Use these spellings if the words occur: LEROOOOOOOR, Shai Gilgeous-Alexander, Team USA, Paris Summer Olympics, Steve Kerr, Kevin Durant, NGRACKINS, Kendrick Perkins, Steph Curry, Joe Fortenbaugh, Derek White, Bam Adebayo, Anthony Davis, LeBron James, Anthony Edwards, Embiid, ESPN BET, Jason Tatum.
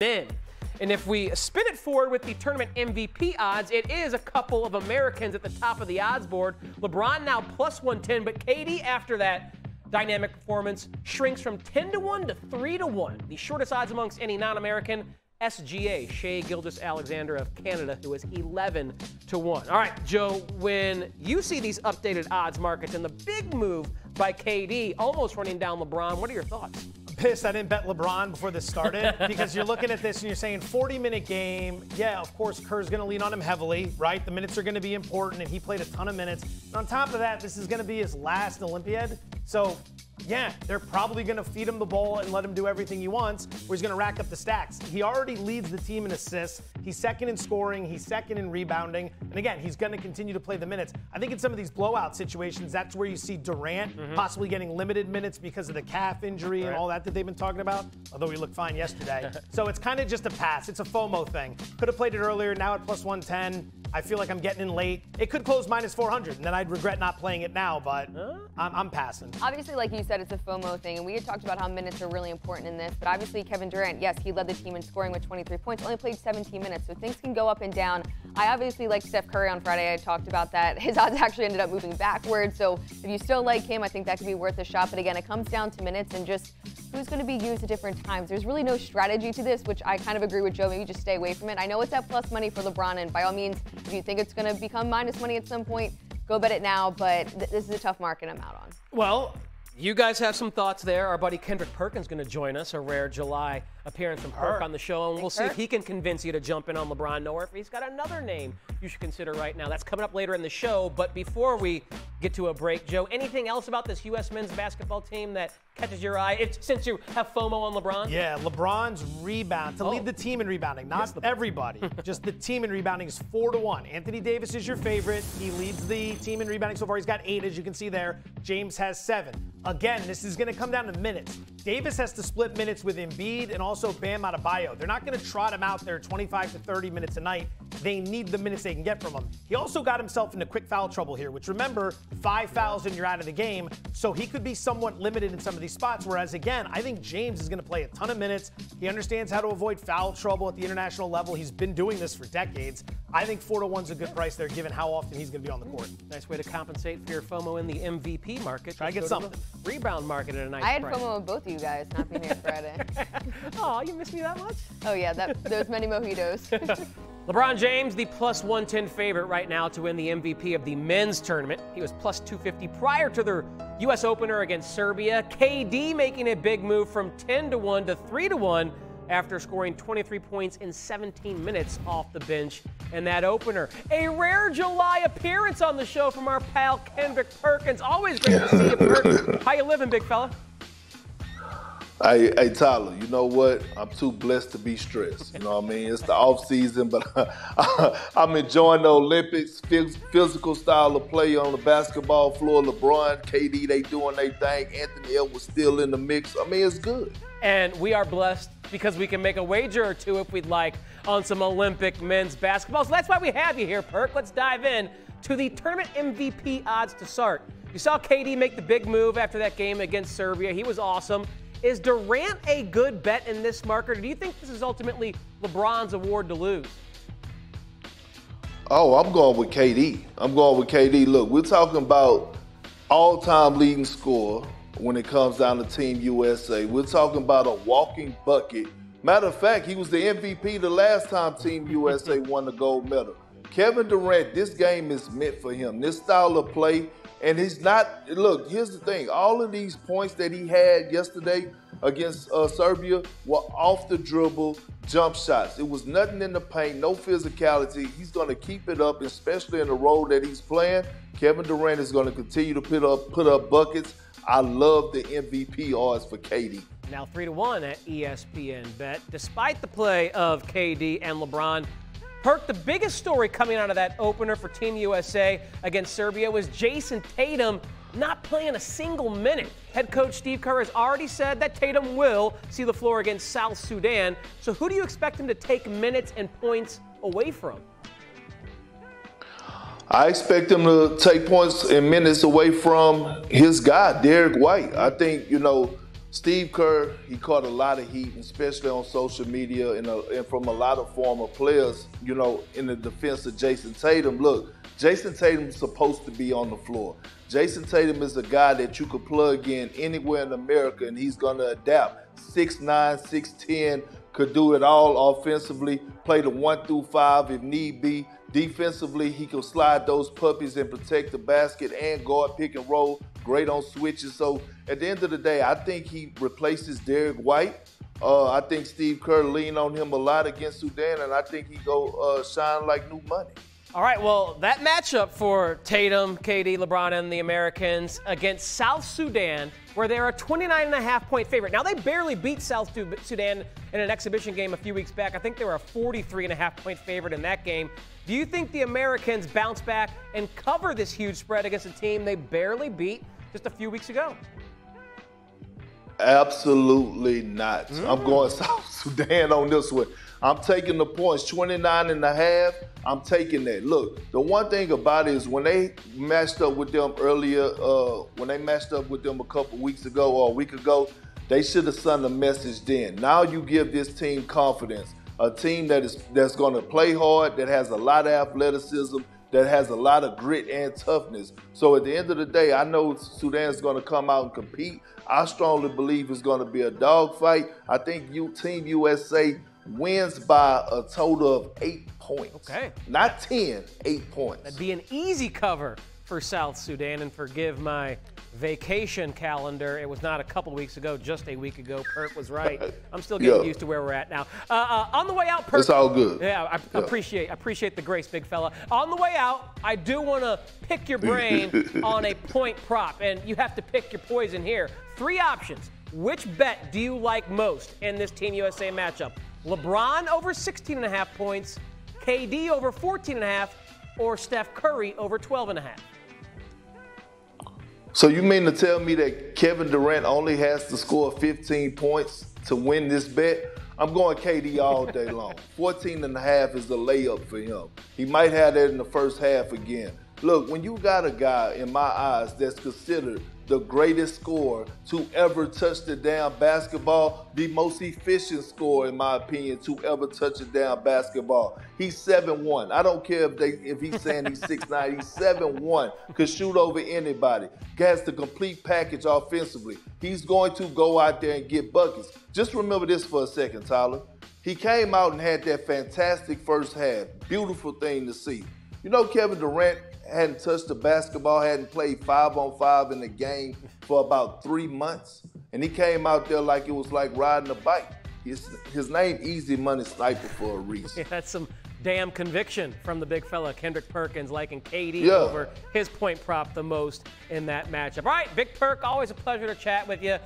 men. And if we spin it forward with the tournament MVP odds, it is a couple of Americans at the top of the odds board. LeBron now +110, but KD after that dynamic performance shrinks from 10-1 to 3-1. The shortest odds amongst any non-American, SGA, Shai Gilgeous-Alexander of Canada, who is 11-1. All right, Joe, when you see these updated odds markets and the big move by KD almost running down LeBron, what are your thoughts? Pissed I didn't bet LeBron before this started, because you're looking at this and you're saying 40-minute game. Yeah, of course, Kerr's going to lean on him heavily, right? The minutes are going to be important, and he played a ton of minutes. And on top of that, this is going to be his last Olympiad. So, yeah, they're probably going to feed him the ball and let him do everything he wants, where he's going to rack up the stacks. He already leads the team in assists. He's second in scoring. He's second in rebounding. And, again, he's going to continue to play the minutes. I think in some of these blowout situations, that's where you see Durant possibly getting limited minutes because of the calf injury and all that they've been talking about, although he looked fine yesterday. So it's kind of just a pass. It's a FOMO thing. Could have played it earlier. Now at +110. I feel like I'm getting in late. It could close -400, and then I'd regret not playing it now, but I'm passing. Obviously, like you said, it's a FOMO thing, and we had talked about how minutes are really important in this, but obviously Kevin Durant, yes, he led the team in scoring with 23 points, only played 17 minutes, so things can go up and down. I obviously like Steph Curry on Friday. I talked about that. His odds actually ended up moving backward, so if you still like him, I think that could be worth a shot, but again, it comes down to minutes and just who's going to be used at different times. There's really no strategy to this, which I kind of agree with Joe. Maybe just stay away from it. I know it's at plus money for LeBron, and by all means, if you think it's going to become minus money at some point, go bet it now, but this is a tough market I'm out on. Well, you guys have some thoughts there. Our buddy Kendrick Perkins going to join us, a rare July appearance from Perk on the show, and we'll see if he can convince you to jump in on LeBron Noah, or if he's got another name you should consider right now. That's coming up later in the show, but before we get to a break, Joe, anything else about this U.S. men's basketball team that catches your eye, since you have FOMO on LeBron? Yeah, LeBron's rebound, to lead the team in rebounding, not everybody, just the team in rebounding is 4-1. Anthony Davis is your favorite. He leads the team in rebounding so far. He's got 8, as you can see there. James has 7. Again, this is going to come down to minutes. Davis has to split minutes with Embiid and also Bam Adebayo. They're not going to trot him out there 25 to 30 minutes a night. They need the minutes they can get from him. He also got himself into quick foul trouble here, which, remember, 5 fouls and you're out of the game, so he could be somewhat limited in some of these spots, whereas, again, I think James is going to play a ton of minutes. He understands how to avoid foul trouble at the international level. He's been doing this for decades. I think 4-1's a good price there, given how often he's going to be on the court. Nice way to compensate for your FOMO in the MVP market. Try to get something. Rebound market at a nice price. I had FOMO with both of you guys not being here Friday. Oh, you miss me that much? Oh, yeah, those many mojitos. LeBron James, the +110 favorite right now to win the MVP of the men's tournament. He was +250 prior to their U.S. opener against Serbia. KD making a big move from 10-1 to 3-1 after scoring 23 points in 17 minutes off the bench in that opener. A rare July appearance on the show from our pal Kendrick Perkins. Always great to see you, Perkins. How you living, big fella? Hey, Tyler, you know what? I'm too blessed to be stressed. You know what I mean? It's the off-season, but I'm enjoying the Olympics, physical style of play on the basketball floor. LeBron, KD, they doing their thing. Anthony Edwards still in the mix. I mean, it's good. And we are blessed because we can make a wager or two if we'd like on some Olympic men's basketball. So that's why we have you here, Perk. Let's dive in to the tournament MVP odds to start. You saw KD make the big move after that game against Serbia. He was awesome. Is Durant a good bet in this market, or do you think this is ultimately LeBron's award to lose? Oh, I'm going with KD. I'm going with KD. Look, we're talking about all-time leading scorer when it comes down to Team USA. We're talking about a walking bucket. Matter of fact, he was the MVP the last time Team USA won the gold medal. Kevin Durant, this game is meant for him. This style of play. And he's not, look, here's the thing. All of these points that he had yesterday against Serbia were off the dribble jump shots. It was nothing in the paint, no physicality. He's going to keep it up, especially in the role that he's playing. Kevin Durant is going to continue to put up buckets. I love the MVP odds for KD. Now 3-1 at ESPN Bet. Despite the play of KD and LeBron, Perk, the biggest story coming out of that opener for Team USA against Serbia was Jason Tatum not playing a single minute. Head coach Steve Kerr has already said that Tatum will see the floor against South Sudan. So who do you expect him to take minutes and points away from? I expect him to take points and minutes away from his guy, Derek White. I think, you know, Steve Kerr, he caught a lot of heat, especially on social media and from a lot of former players, you know, in the defense of Jason Tatum. Look, Jason Tatum's supposed to be on the floor. Jason Tatum is a guy that you could plug in anywhere in America, and he's going to adapt. 6'9", 6'10", could do it all offensively, play the 1 through 5 if need be. Defensively, he can slide those puppies and protect the basket and guard pick and roll. Great on switches. So at the end of the day, I think he replaces Derek White. I think Steve Kerr leaned on him a lot against Sudan, and I think he go shine like new money. All right, well, that matchup for Tatum, KD, LeBron, and the Americans against South Sudan, where they're a 29.5-point favorite. Now, they barely beat South Sudan in an exhibition game a few weeks back. I think they were a 43.5-point favorite in that game. Do you think the Americans bounce back and cover this huge spread against a team they barely beat just a few weeks ago? Absolutely not. I'm going South Sudan on this one. I'm taking the points, 29.5. I'm taking that. Look, the one thing about it is when they matched up with them earlier, when they matched up with them a couple weeks ago or a week ago, they should have sent a message then. Now you give this team confidence, a team that's going to play hard, that has a lot of athleticism, that has a lot of grit and toughness. So at the end of the day, I know Sudan's going to come out and compete. I strongly believe it's going to be a dogfight. I think Team USA wins by a total of 8 points. Okay. Not 10, 8 points. That'd be an easy cover for South Sudan, and forgive my vacation calendar. It was not a couple weeks ago, just a week ago. Perk was right. I'm still getting used to where we're at now. On the way out, Perk. It's all good. Yeah, I appreciate the grace, big fella. On the way out, I do want to pick your brain on a point prop, and you have to pick your poison here. Three options. Which bet do you like most in this Team USA matchup? LeBron over 16.5 points, KD over 14.5, or Steph Curry over 12.5? So you mean to tell me that Kevin Durant only has to score 15 points to win this bet? I'm going KD all day long. 14.5 is the layup for him. He might have that in the first half again. Look, when you got a guy, in my eyes, that's considered the greatest scorer to ever touch the damn basketball, the most efficient scorer, in my opinion, to ever touch the damn basketball. He's 7'1". I don't care if he's saying he's 6'9", he's 7'1", could shoot over anybody. Has the complete package offensively. He's going to go out there and get buckets. Just remember this for a second, Tyler. He came out and had that fantastic first half. Beautiful thing to see. You know, Kevin Durant hadn't touched the basketball, hadn't played 5-on-5 in the game for about 3 months. And he came out there like it was like riding a bike. His name, Easy Money Sniper, for a reason. Yeah, that's some damn conviction from the big fella, Kendrick Perkins, liking KD over his point prop the most in that matchup. All right, Big Perk, always a pleasure to chat with you.